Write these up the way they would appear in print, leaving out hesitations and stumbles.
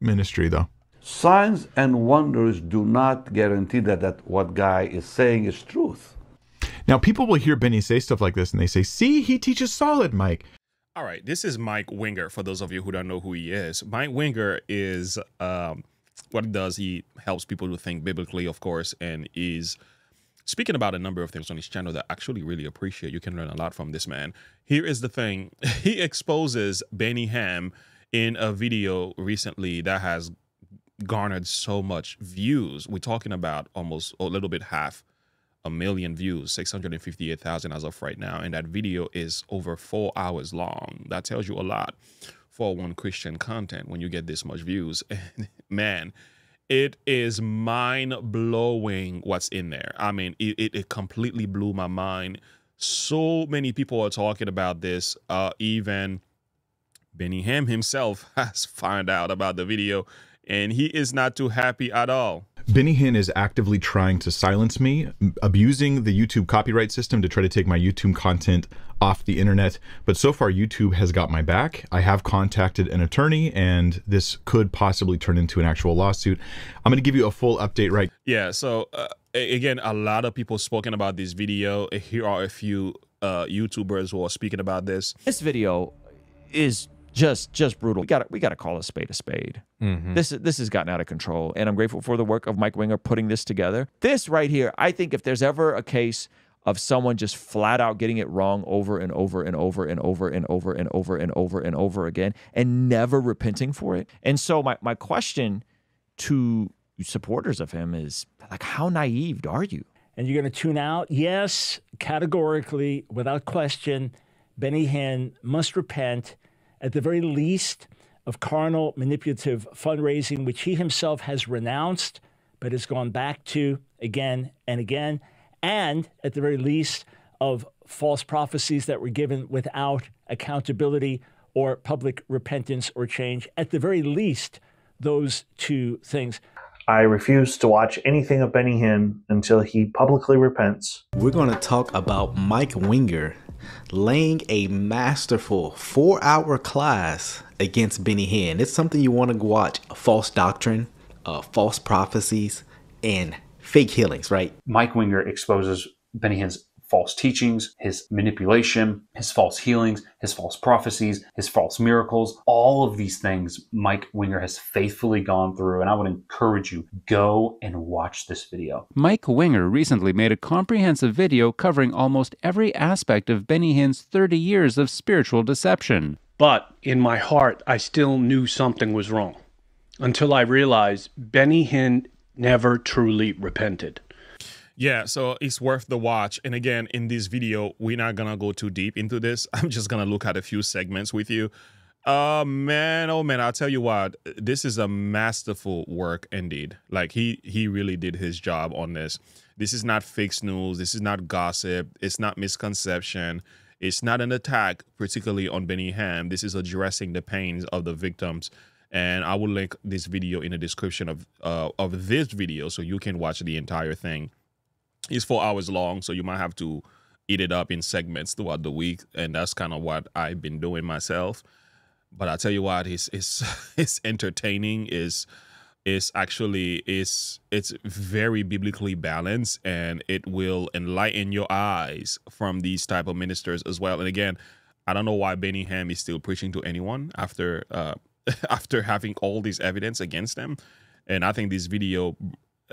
ministry, though. Signs and wonders do not guarantee that what Guy is saying is truth. Now, people will hear Benny say stuff like this, and they say, see, he teaches solid, Mike. All right, this is Mike Winger, for those of you who don't know who he is. Mike Winger is, what he does, he helps people to think biblically, of course, and is speaking about a number of things on his channel that I actually really appreciate. You can learn a lot from this man. Here is the thing. He exposes Benny Hinn in a video recently that has garnered so much views. We're talking about almost a little bit half a million views, 658,000 as of right now. And that video is over 4 hours long. That tells you a lot for one Christian content when you get this much views. And man, it is mind-blowing what's in there. I mean, it completely blew my mind. So many people are talking about this. Even Benny Hinn himself has found out about the video, and he is not too happy at all. Benny Hinn is actively trying to silence me, abusing the YouTube copyright system to try to take my YouTube content off the internet. But so far, YouTube has got my back. I have contacted an attorney, and this could possibly turn into an actual lawsuit. I'm going to give you a full update, right? Yeah. So again, a lot of people spoken about this video. Here are a few YouTubers who are speaking about this. This video is just brutal. We gotta call a spade a spade. Mm-hmm. This has gotten out of control, and I'm grateful for the work of Mike Winger putting this together. This right here, I think if there's ever a case of someone just flat out getting it wrong over and over and over and over and over and over and over and over again and never repenting for it. And so my question to supporters of him is, like, how naive are you? And you're gonna tune out? Yes, categorically, without question, Benny Hinn must repent, at the very least, of carnal manipulative fundraising, which he himself has renounced, but has gone back to again and again, and at the very least of false prophecies that were given without accountability or public repentance or change. At the very least, those two things. I refuse to watch anything of Benny Hinn until he publicly repents. We're going to talk about Mike Winger laying a masterful 4-hour class against Benny Hinn. It's something you want to watch. False doctrine, false prophecies, and fake healings, right? Mike Winger exposes Benny Hinn's false teachings, his manipulation, his false healings, his false prophecies, his false miracles. All of these things Mike Winger has faithfully gone through, and I would encourage you, go and watch this video. Mike Winger recently made a comprehensive video covering almost every aspect of Benny Hinn's 30 years of spiritual deception. But in my heart, I still knew something was wrong until I realized Benny Hinn never truly repented. Yeah, so it's worth the watch. And again, in this video, we're not going to go too deep into this. I'm just going to look at a few segments with you. Oh man, I'll tell you what, this is a masterful work indeed. Like he really did his job on this. This is not fake news. This is not gossip. It's not misconception. It's not an attack, particularly on Benny Hinn. This is addressing the pains of the victims. And I will link this video in the description of this video so you can watch the entire thing. It's 4 hours long, so you might have to eat it up in segments throughout the week, and that's kind of what I've been doing myself. But I tell you what, it's entertaining. It's very biblically balanced, and it will enlighten your eyes from these type of ministers as well. And again, I don't know why Benny Hinn is still preaching to anyone after after having all this evidence against him. And I think this video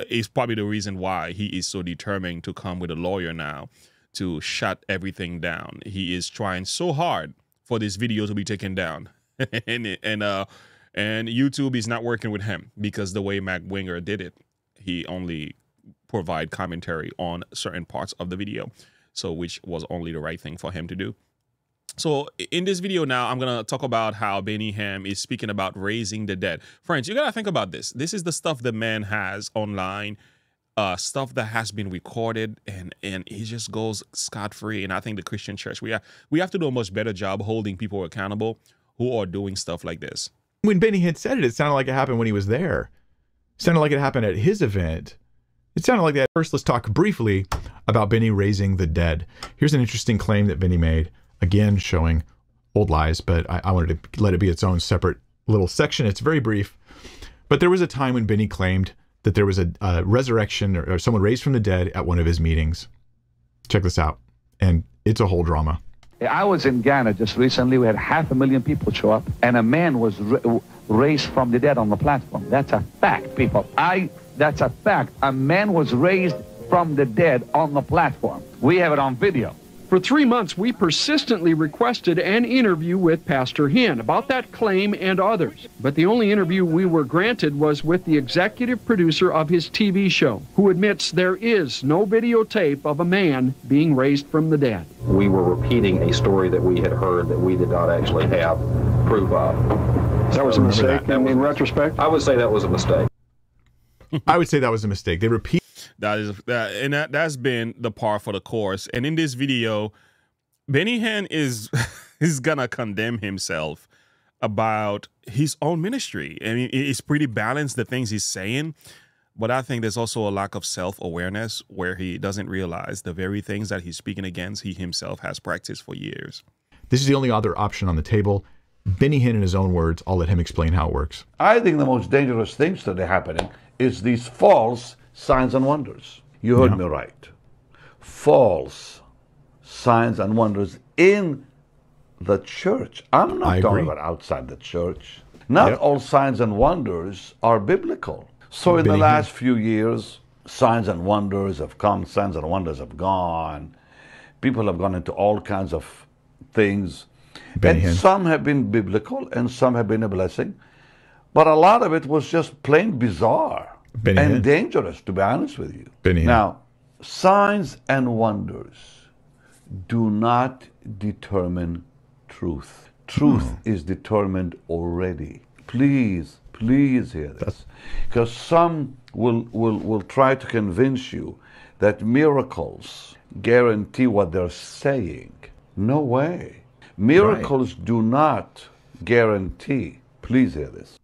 is probably the reason why he is so determined to come with a lawyer now to shut everything down. He is trying so hard for this video to be taken down. and YouTube is not working with him because the way Mike Winger did it, he only provide commentary on certain parts of the video, so which was only the right thing for him to do. So in this video now, I'm going to talk about how Benny Hinn is speaking about raising the dead. Friends, you got to think about this. This is the stuff the man has online, stuff that has been recorded, and he just goes scot-free. And I think the Christian church, we have to do a much better job holding people accountable who are doing stuff like this. When Benny Hinn said it, it sounded like it happened when he was there. It sounded like it happened at his event. It sounded like that. First, let's talk briefly about Benny raising the dead. Here's an interesting claim that Benny made. Again, showing old lies, but I wanted to let it be its own separate little section. It's very brief. But there was a time when Benny claimed that there was a resurrection or someone raised from the dead at one of his meetings. Check this out. And it's a whole drama. I was in Ghana just recently. We had 500,000 people show up, and a man was raised from the dead on the platform. That's a fact, people. That's a fact. A man was raised from the dead on the platform. We have it on video. For 3 months, we persistently requested an interview with Pastor Hinn about that claim and others. But the only interview we were granted was with the executive producer of his TV show, who admits there is no videotape of a man being raised from the dead. We were repeating a story that we had heard that we did not actually have proof of. That was a mistake. That was in retrospect? I would say that was a mistake. I would say that was a mistake. They repeat. That's been the par for the course. And in this video, Benny Hinn is gonna condemn himself about his own ministry. I mean, it's pretty balanced, the things he's saying, but I think there's also a lack of self-awareness where he doesn't realize the very things that he's speaking against, he himself has practiced for years. This is the only other option on the table. Benny Hinn, in his own words, I'll let him explain how it works. I think the most dangerous things that are happening is these false signs and wonders. You heard me right. False signs and wonders in the church. I'm not talking about outside the church. Not all signs and wonders are biblical. So in the last few years, signs and wonders have come, signs and wonders have gone. People have gone into all kinds of things. And some have been biblical and some have been a blessing. But a lot of it was just plain bizarre. Benny Hinn. Dangerous, to be honest with you. Benny Hinn. Now, signs and wonders do not determine truth. Truth is determined already. Please, please hear this. Because some will try to convince you that miracles guarantee what they're saying. No way. Miracles do not guarantee. Please hear this.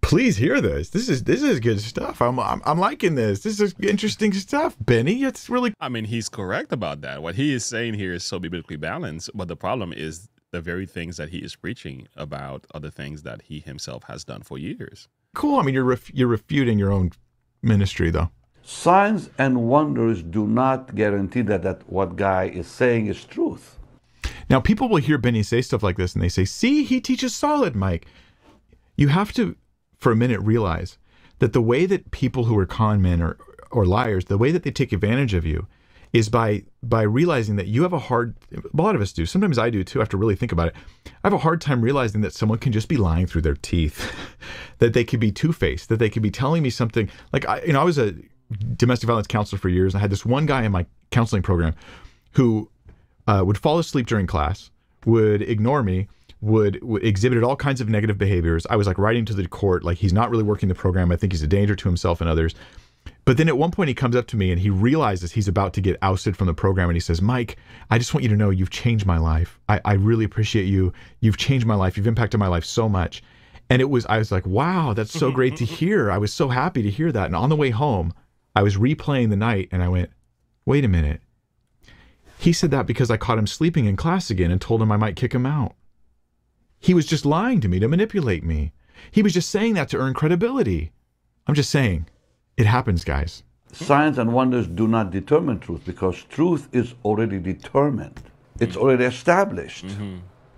Please hear this. This is good stuff. I'm liking this. This is interesting stuff, Benny. It's really. I mean, he's correct about that. What he is saying here is so biblically balanced, but the problem is the very things that he is preaching about are the things that he himself has done for years. Cool. I mean, you're refuting your own ministry, though. Signs and wonders do not guarantee that what guy is saying is truth. Now, people will hear Benny say stuff like this, and they say, "See, he teaches solid, Mike." You have to, for a minute, realize that the way that people who are con men or liars, the way that they take advantage of you is by realizing that you have a hard, a lot of us do, sometimes I do too, I have to really think about it. I have a hard time realizing that someone can just be lying through their teeth, that they could be two-faced, that they could be telling me something. Like, I was a domestic violence counselor for years. I had this one guy in my counseling program who would fall asleep during class, would ignore me, would exhibited all kinds of negative behaviors. I was like writing to the court, like, he's not really working the program. I think he's a danger to himself and others. But then at one point he comes up to me and he realizes he's about to get ousted from the program. And he says, Mike, I just want you to know you've changed my life. I really appreciate you. You've changed my life. You've impacted my life so much. And I was like, wow, that's so great to hear. I was so happy to hear that. And on the way home, I was replaying the night and I went, wait a minute. He said that because I caught him sleeping in class again and told him I might kick him out. He was just lying to me to manipulate me. He was just saying that to earn credibility. I'm just saying, it happens, guys. Signs and wonders do not determine truth because truth is already determined. It's already established.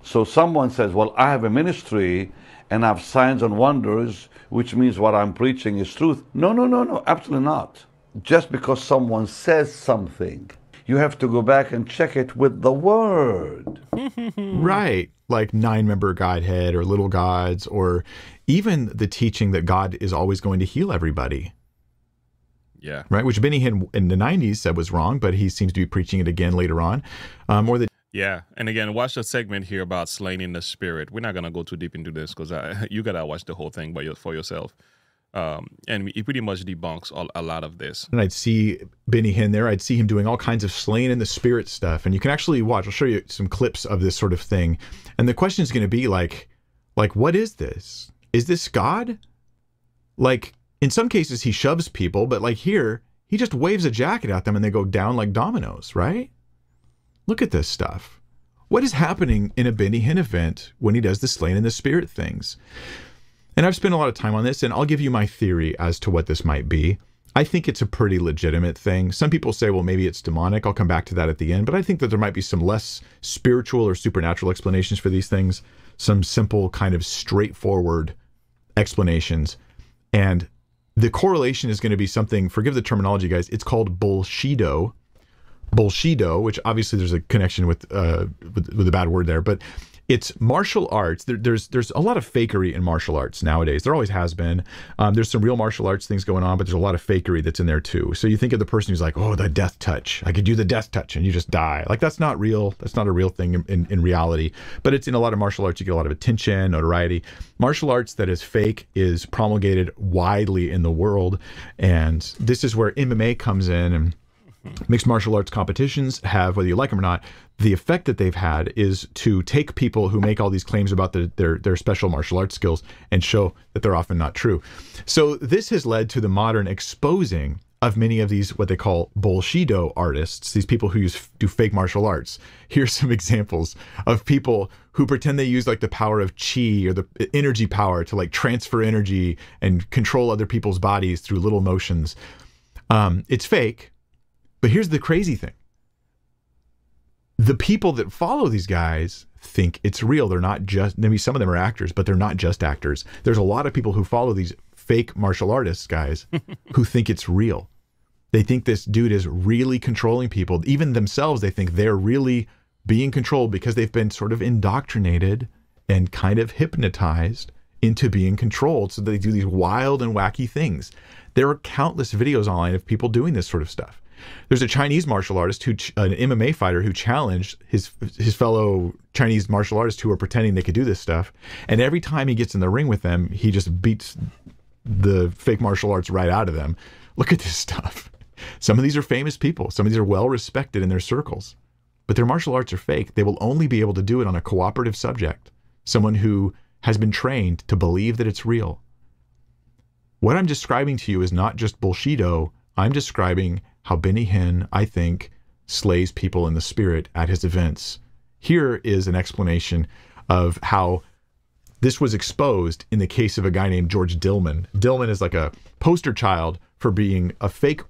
So someone says, well, I have a ministry and I have signs and wonders, which means what I'm preaching is truth. No, no, no, no, absolutely not. Just because someone says something, you have to go back and check it with the Word. Right. Like 9-member Godhead or little gods, or even the teaching that God is always going to heal everybody. Yeah. Right. Which Benny Hinn in the 90s said was wrong, but he seems to be preaching it again later on. Yeah. And again, watch the segment here about slain in the spirit. We're not going to go too deep into this because you got to watch the whole thing for yourself. And he pretty much debunks a lot of this. And I'd see Benny Hinn there. I'd see him doing all kinds of slain in the spirit stuff. And you can actually watch. I'll show you some clips of this sort of thing. And the question is going to be like, what is this? Is this God? Like, in some cases, he shoves people. But like here, he just waves a jacket at them and they go down like dominoes, right? Look at this stuff. What is happening in a Benny Hinn event when he does the slain in the spirit things? And I've spent a lot of time on this, and I'll give you my theory as to what this might be. I think it's a pretty legitimate thing. Some people say, well, maybe it's demonic. I'll come back to that at the end. But I think that there might be some less spiritual or supernatural explanations for these things, some simple kind of straightforward explanations. And the correlation is going to be something, forgive the terminology, guys, it's called bullshido. Bullshido, which obviously there's a connection with a bad word there, but it's martial arts. There's a lot of fakery in martial arts nowadays. There always has been. There's some real martial arts things going on, but there's a lot of fakery that's in there too. So you think of the person who's like, oh, the death touch. I could do the death touch and you just die. Like, that's not real. That's not a real thing in reality. But it's in a lot of martial arts. You get a lot of attention, notoriety. Martial arts that is fake is promulgated widely in the world. And this is where MMA comes in, and mixed martial arts competitions have, whether you like them or not, the effect that they've had is to take people who make all these claims about their special martial arts skills and show that they're often not true. So this has led to the modern exposing of many of these, what they call bullshido artists, these people who do fake martial arts. Here's some examples of people who pretend they use like the power of chi or the energy power to like transfer energy and control other people's bodies through little motions. It's fake. But here's the crazy thing. The people that follow these guys think it's real. They're not just, maybe some of them are actors, but they're not just actors. There's a lot of people who follow these fake martial artists guys who think it's real. They think this dude is really controlling people. Even themselves, they think they're really being controlled because they've been sort of indoctrinated and kind of hypnotized into being controlled. So they do these wild and wacky things. There are countless videos online of people doing this sort of stuff. There's a Chinese martial artist, an MMA fighter, who challenged his fellow Chinese martial artists who were pretending they could do this stuff. And every time he gets in the ring with them, he just beats the fake martial arts right out of them. Look at this stuff. Some of these are famous people. Some of these are well-respected in their circles. But their martial arts are fake. They will only be able to do it on a cooperative subject, someone who has been trained to believe that it's real. What I'm describing to you is not just bullshido. I'm describing how Benny Hinn, I think, slays people in the spirit at his events. Here is an explanation of how this was exposed in the case of a guy named George Dillman. Dillman is like a poster child for being a fake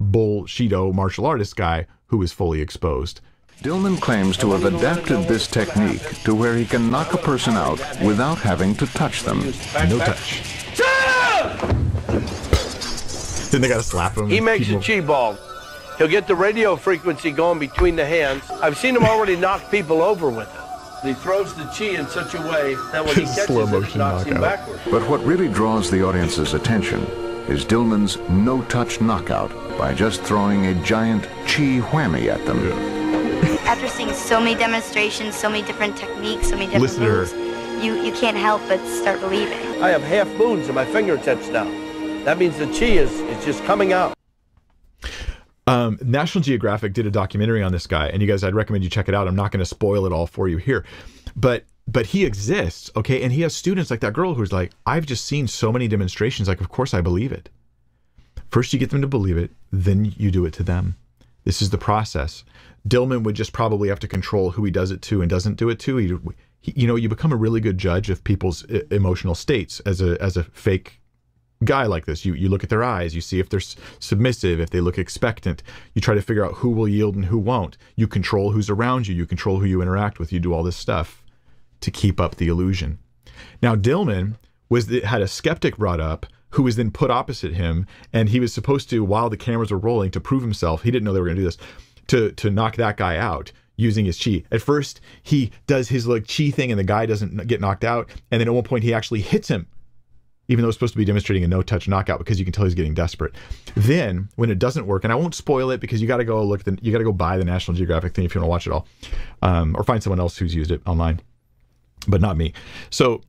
bullshido martial artist guy who was fully exposed. Dillman claims to have adapted this technique to where he can knock a person out without having to touch them. No touch. Then they gotta slap him. He makes a chi ball. He'll get the radio frequency going between the hands. I've seen him already knock people over with it. He throws the chi in such a way that when he catches it, knocks him backwards. But what really draws the audience's attention is Dillman's no-touch knockout by just throwing a giant chi whammy at them. Yeah. After seeing so many demonstrations, so many different techniques, so many different moves, you can't help but start believing. I have half moons in my fingertips now. That means the chi is just coming out. National Geographic did a documentary on this guy, and you guys, I'd recommend you check it out. I'm not going to spoil it all for you here, but he exists, okay? And he has students like that girl who's like, I've just seen so many demonstrations. Like, of course I believe it. First, you get them to believe it, then you do it to them. This is the process. Dillman would just probably have to control who he does it to and doesn't do it to. He, you know, you become a really good judge of people's emotional states as a fake guy like this. You look at their eyes, you see if they're submissive, if they look expectant. You try to figure out who will yield and who won't. You control who's around you. You control who you interact with. You do all this stuff to keep up the illusion. Now, Dillman had a skeptic brought up who was then put opposite him, and he was supposed to, while the cameras were rolling, to prove himself. He didn't know they were going to do this, to knock that guy out using his chi. At first, he does his like chi thing, and the guy doesn't get knocked out. And then at one point, he actually hits him, even though it's supposed to be demonstrating a no-touch knockout, because you can tell he's getting desperate. Then, when it doesn't work, and I won't spoil it because you got to go look at the, you got to go buy the National Geographic thing if you want to watch it all, or find someone else who's used it online, but not me. So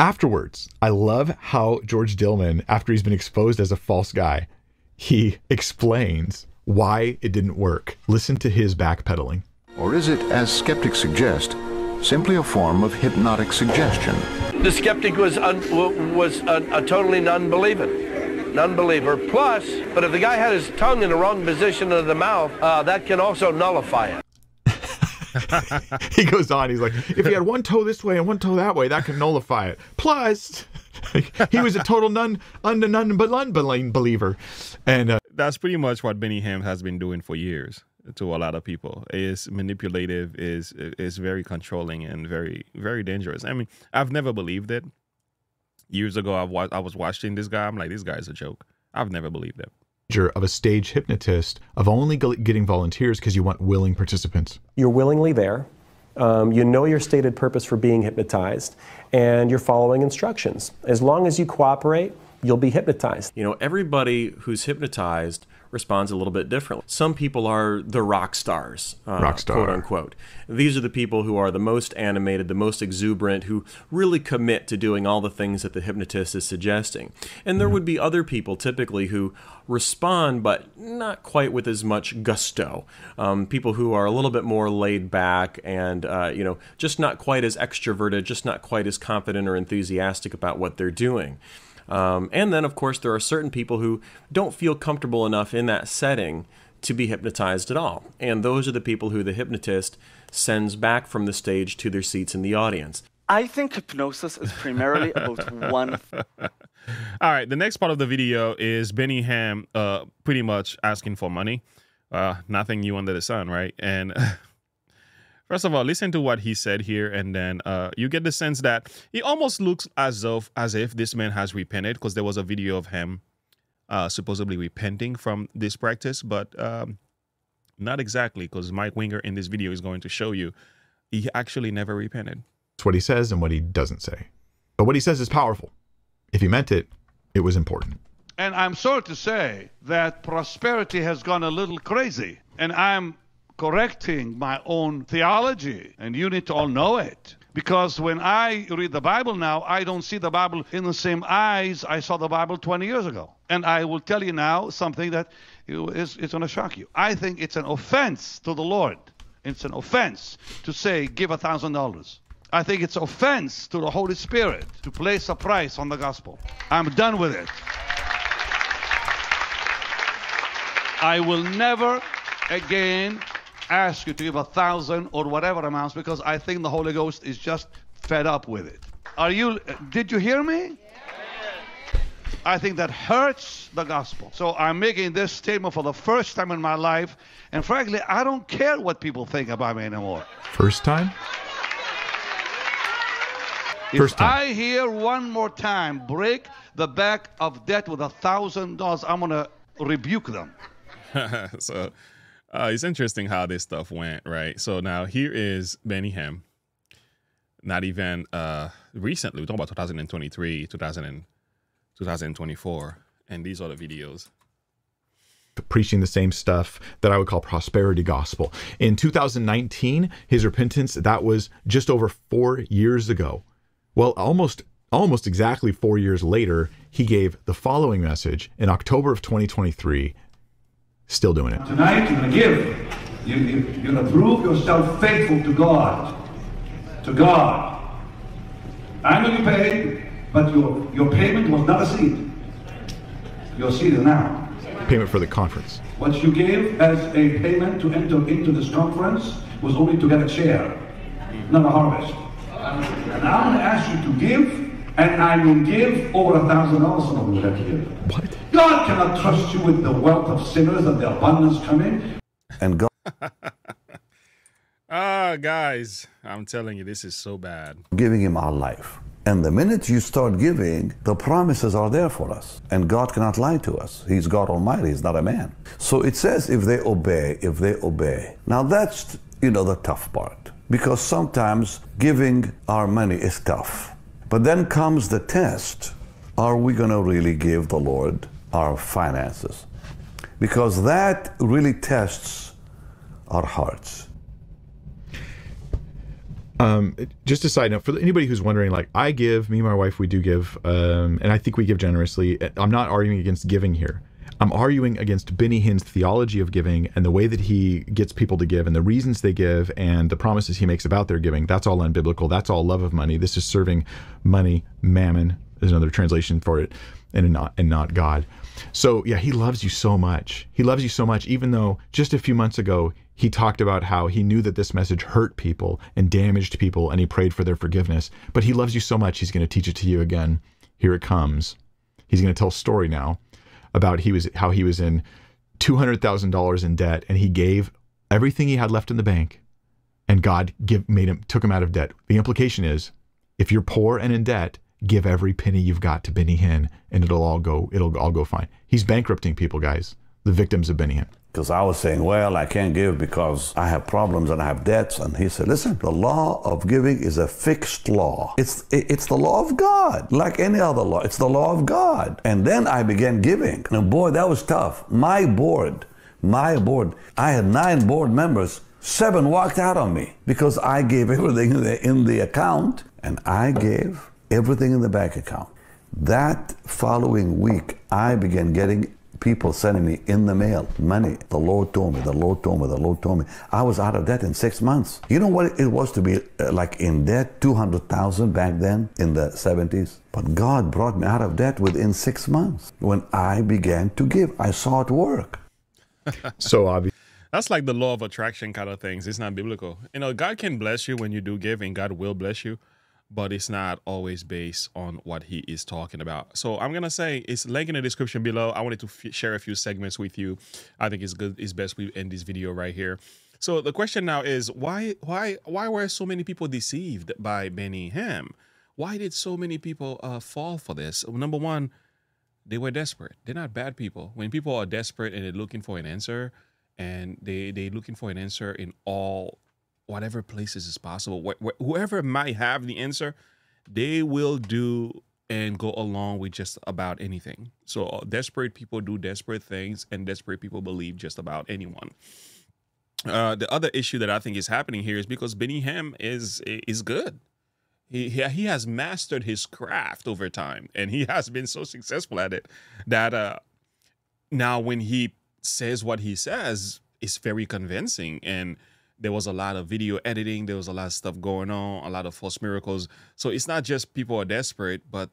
afterwards, I love how George Dillman, after he's been exposed as a false guy, he explains why it didn't work. Listen to his backpedaling. Or is it, as skeptics suggest, simply a form of hypnotic suggestion? The skeptic was a totally non-believer. Plus, but if the guy had his tongue in the wrong position of the mouth, that can also nullify it. He goes on, he's like, if he had one toe this way and one toe that way, that can nullify it. Plus, he was a total none but believer. And that's pretty much what Benny Hinn has been doing for years to a lot of people. Is manipulative, is very controlling, and very, very dangerous. I mean, I've never believed it. Years ago, I was watching this guy. I'm like, this guy's a joke. I've never believed him. Of a stage hypnotist, of only getting volunteers because you want willing participants. You're willingly there. You know your stated purpose for being hypnotized, and you're following instructions. As long as you cooperate, you'll be hypnotized. You know, everybody who's hypnotized responds a little bit differently. Some people are the rock stars, quote unquote. These are the people who are the most animated, the most exuberant, who really commit to doing all the things that the hypnotist is suggesting. And there would be other people typically who respond, but not quite with as much gusto. People who are a little bit more laid back and, you know, just not quite as extroverted, just not quite as confident or enthusiastic about what they're doing. And then, of course, there are certain people who don't feel comfortable enough in that setting to be hypnotized at all. And those are the people who the hypnotist sends back from the stage to their seats in the audience. I think hypnosis is primarily about one. All right. The next part of the video is Benny Hinn pretty much asking for money. Nothing new under the sun, right? And first of all, listen to what he said here, and then you get the sense that he almost looks as if this man has repented, because there was a video of him supposedly repenting from this practice, but not exactly, because Mike Winger in this video is going to show you he actually never repented. It's what he says and what he doesn't say. But what he says is powerful. If he meant it, it was important. And I'm sorry to say that prosperity has gone a little crazy, and I'm correcting my own theology, and you need to all know it. Because when I read the Bible now, I don't see the Bible in the same eyes I saw the Bible 20 years ago. And I will tell you now something that it's going to shock you. I think it's an offense to the Lord. It's an offense to say, give $1,000. I think it's offense to the Holy Spirit to place a price on the gospel. I'm done with it. I will never again ask you to give $1,000 or whatever amounts, because I think the Holy Ghost is just fed up with it. Did you hear me? Yeah. I think that hurts the gospel. So I'm making this statement for the first time in my life, and frankly, I don't care what people think about me anymore. First time? If I hear one more time, break the back of debt with $1,000, I'm going to rebuke them. So it's interesting how this stuff went, right? So now here is Benny Hinn, not even recently, we're talking about 2023, 2024, and these are the videos. Preaching the same stuff that I would call prosperity gospel. In 2019, his repentance, that was just over 4 years ago. Well, almost exactly 4 years later, he gave the following message in October of 2023, still doing it. Tonight you're going to give. You're going to prove yourself faithful to God. To God. I know you paid, but your payment was not a seed. Your seed is now. Payment for the conference. What you gave as a payment to enter into this conference was only to get a chair, not a harvest. And I'm going to ask you to give, and I will give over $1,000 and I will let you give. What? God cannot trust you with the wealth of sinners and the abundance coming. And God. Ah, guys, I'm telling you, this is so bad. Giving him our life. And the minute you start giving, the promises are there for us. And God cannot lie to us. He's God Almighty. He's not a man. So it says if they obey, if they obey. Now that's, you know, the tough part. Because sometimes giving our money is tough. But then comes the test. Are we going to really give the Lord our finances? Because that really tests our hearts. Just a side note, for anybody who's wondering, like, I give, me and my wife, we do give, and I think we give generously. I'm not arguing against giving here. I'm arguing against Benny Hinn's theology of giving and the way that he gets people to give and the reasons they give and the promises he makes about their giving. That's all unbiblical. That's all love of money. This is serving money, mammon. There's another translation for it, and not God. So yeah, he loves you so much. He loves you so much, even though just a few months ago, he talked about how he knew that this message hurt people and damaged people, and he prayed for their forgiveness. But he loves you so much, he's going to teach it to you again. Here it comes. He's going to tell a story now about how he was in $200,000 in debt, and he gave everything he had left in the bank, and God took him out of debt. The implication is, if you're poor and in debt, give every penny you've got to Benny Hinn, and it'll all go fine. He's bankrupting people, guys, the victims of Benny Hinn. Because I was saying, well, I can't give because I have problems and I have debts. And he said, listen, the law of giving is a fixed law. It's the law of God, like any other law. It's the law of God. And then I began giving. And boy, that was tough. My board, I had 9 board members. 7 walked out on me because I gave everything in the account, and I gave everything in the bank account. That following week, I began getting people sending me in the mail money. The Lord told me, the Lord told me, the Lord told me. I was out of debt in 6 months. You know what it was to be like in debt, 200,000 back then in the 70s? But God brought me out of debt within 6 months when I began to give. I saw it work. So obvious. That's like the law of attraction kind of things. It's not biblical. You know, God can bless you when you do give, and God will bless you, but it's not always based on what he is talking about. So I'm going to say it's linked in the description below. I wanted to share a few segments with you. I think it's good. It's best we end this video right here. So the question now is, why were so many people deceived by Benny Hinn? Why did so many people fall for this? Number one, they were desperate. They're not bad people. When people are desperate and they're looking for an answer, and they're looking for an answer in whatever places is possible. Whoever might have the answer, they will do and go along with just about anything. So desperate people do desperate things, and desperate people believe just about anyone. The other issue that I think is happening here is because Benny Hinn is good. He has mastered his craft over time, and he has been so successful at it that now when he says what he says, is very convincing. And there was a lot of video editing, there was a lot of stuff going on, a lot of false miracles. So it's not just people are desperate, but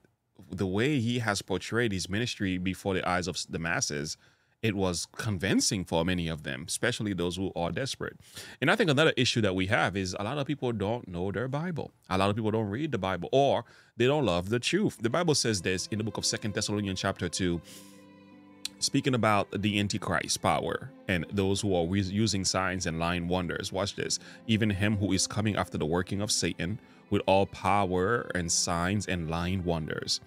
the way he has portrayed his ministry before the eyes of the masses, it was convincing for many of them, especially those who are desperate. And I think another issue that we have is a lot of people don't know their Bible. A lot of people don't read the Bible, or they don't love the truth. The Bible says this in the book of 2 Thessalonians chapter 2, speaking about the Antichrist power and those who are using signs and lying wonders. Watch this. Even him who is coming after the working of Satan with all power and signs and lying wonders,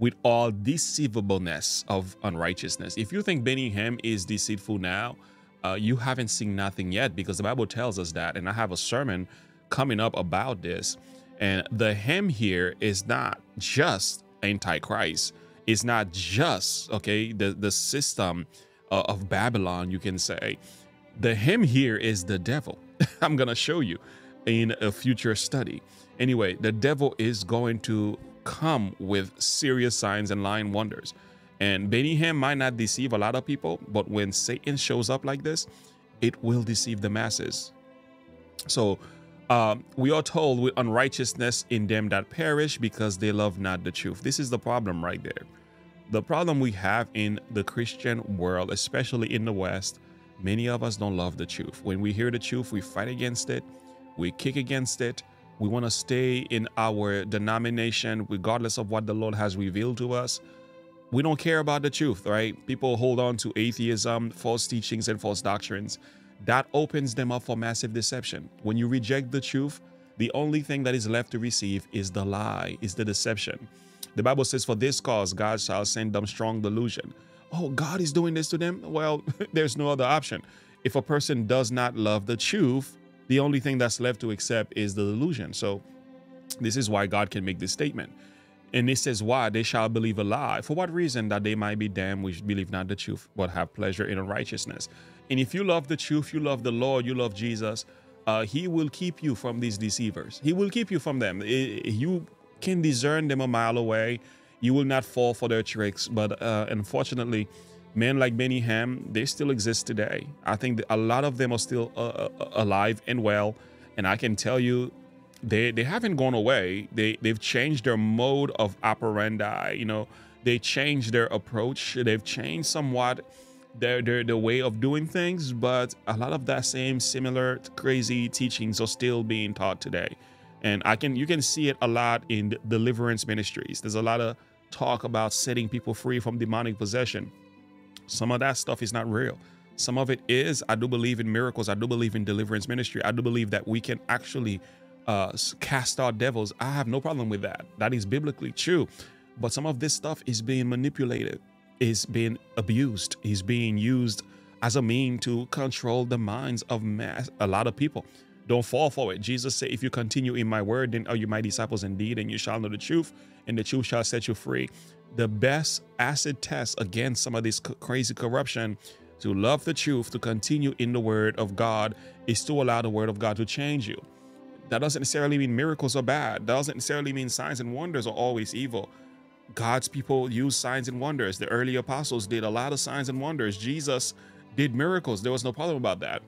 with all deceivableness of unrighteousness. If you think Benny Hinn is deceitful now, you haven't seen nothing yet, because the Bible tells us that. And I have a sermon coming up about this. And the him here is not just Antichrist. It's not just, okay, the system of Babylon, you can say. The him here is the devil. I'm going to show you in a future study. Anyway, the devil is going to come with serious signs and lying wonders. And Benny Hinn might not deceive a lot of people, but when Satan shows up like this, it will deceive the masses. So we are told with unrighteousness in them that perish because they love not the truth. This is the problem right there. The problem we have in the Christian world, especially in the West, many of us don't love the truth. When we hear the truth, we fight against it. We kick against it. We want to stay in our denomination, regardless of what the Lord has revealed to us. We don't care about the truth, right? People hold on to atheism, false teachings, and false doctrines. That opens them up for massive deception. When you reject the truth, the only thing that is left to receive is the lie, is the deception. The Bible says, for this cause, God shall send them strong delusion. Oh, God is doing this to them? Well, there's no other option. If a person does not love the truth, the only thing that's left to accept is the delusion. So this is why God can make this statement. And this is why they shall believe a lie. For what reason? That they might be damned, which believe not the truth, but have pleasure in unrighteousness. And if you love the truth, you love the Lord, you love Jesus, he will keep you from these deceivers. He will keep you from them. You can discern them a mile away. You will not fall for their tricks. But unfortunately, men like Benny Hinn, they still exist today. I think a lot of them are still alive and well. And I can tell you, They haven't gone away. They've changed their mode of operandi. You know, they changed their approach. They've changed somewhat their way of doing things, but a lot of that same similar crazy teachings are still being taught today. And you can see it a lot in deliverance ministries. There's a lot of talk about setting people free from demonic possession. Some of that stuff is not real. Some of it is. I do believe in miracles. I do believe in deliverance ministry. I do believe that we can actually cast out devils. I have no problem with that. That is biblically true. But some of this stuff is being manipulated, is being abused, is being used as a mean to control the minds of a lot of people. Don't fall for it. Jesus said, if you continue in my word, then are you my disciples indeed, and you shall know the truth, and the truth shall set you free. The best acid test against some of this crazy corruption, to love the truth, to continue in the word of God, is to allow the word of God to change you. That doesn't necessarily mean miracles are bad. That doesn't necessarily mean signs and wonders are always evil. God's people use signs and wonders. The early apostles did a lot of signs and wonders. Jesus did miracles. There was no problem about that.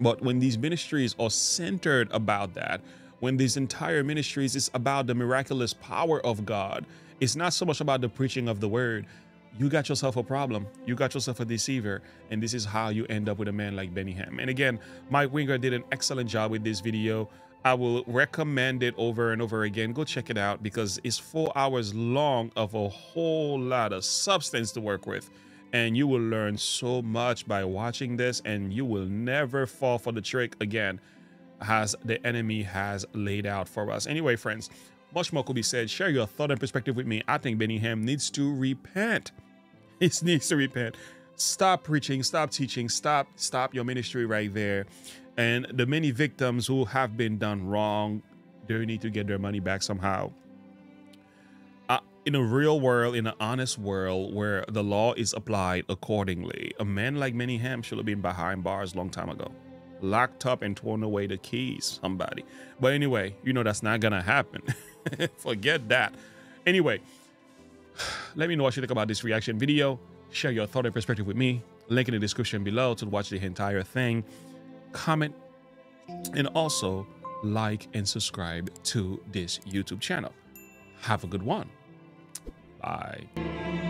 But when these ministries are centered about that, when these entire ministries is about the miraculous power of God, it's not so much about the preaching of the word. You got yourself a problem. You got yourself a deceiver. And this is how you end up with a man like Benny Hinn. And again, Mike Winger did an excellent job with this video. I will recommend it over and over again. Go check it out, because it's 4 hours long of a whole lot of substance to work with. And you will learn so much by watching this, and you will never fall for the trick again as the enemy has laid out for us. Anyway, friends, much more could be said. Share your thought and perspective with me. I think Benny Hinn needs to repent. He needs to repent. Stop preaching, stop teaching, stop your ministry right there. And the many victims who have been done wrong, they need to get their money back somehow. In a real world, in an honest world where the law is applied accordingly, a man like Benny Hinn should have been behind bars long time ago, locked up and torn away the keys, somebody. But anyway, you know that's not gonna happen. Forget that. Anyway, let me know what you think about this reaction video. Share your thought and perspective with me. Link in the description below to watch the entire thing. Comment and also like and subscribe to this YouTube channel. Have a good one. Bye.